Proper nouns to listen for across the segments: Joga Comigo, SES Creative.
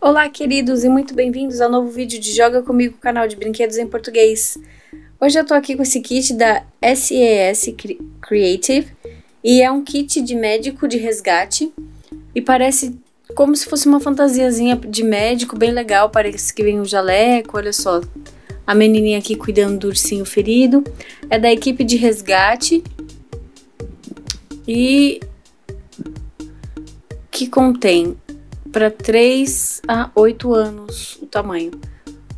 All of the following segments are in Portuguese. Olá queridos e muito bem-vindos ao novo vídeo de Joga Comigo, canal de brinquedos em português. Hoje eu tô aqui com esse kit da SES Creative e é um kit de médico de resgate e parece como se fosse uma fantasiazinha de médico, bem legal, parece que vem um jaleco, olha só, a menininha aqui cuidando do ursinho ferido, é da equipe de resgate e que contém para 3 a 8 anos o tamanho.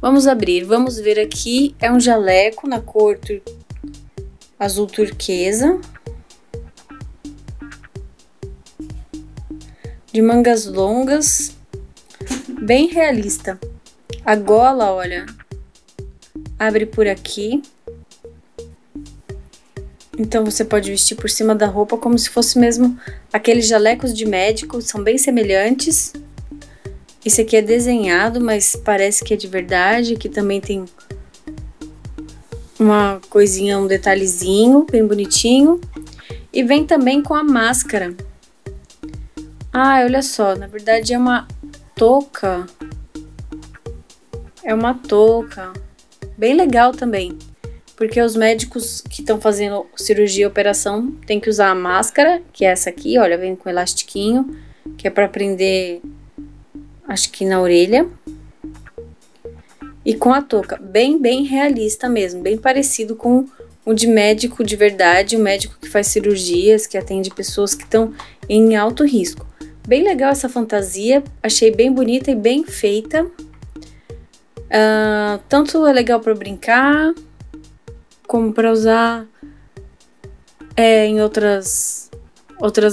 Vamos abrir, vamos ver aqui, é um jaleco na cor azul turquesa, de mangas longas, bem realista. A gola, olha, abre por aqui, então você pode vestir por cima da roupa como se fosse mesmo aqueles jalecos de médico, são bem semelhantes. Esse aqui é desenhado, mas parece que é de verdade. Aqui também tem uma coisinha, um detalhezinho bem bonitinho. E vem também com a máscara. Ah, olha só, na verdade é uma touca. É uma touca. Bem legal também. Porque os médicos que estão fazendo cirurgia, operação, tem que usar a máscara, que é essa aqui, olha, vem com um elastiquinho, que é para prender, acho que na orelha, e com a touca, bem realista mesmo, bem parecido com o de médico de verdade, o médico que faz cirurgias, que atende pessoas que estão em alto risco. Bem legal essa fantasia, achei bem bonita e bem feita, tanto é legal para brincar, como para usar em outras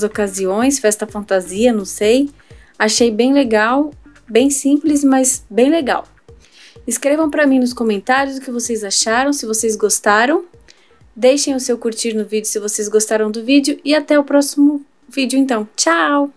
ocasiões, festa fantasia, não sei, achei bem legal. Bem simples, mas bem legal. Escrevam para mim nos comentários o que vocês acharam, se vocês gostaram. Deixem o seu curtir no vídeo se vocês gostaram do vídeo. E até o próximo vídeo, então. Tchau!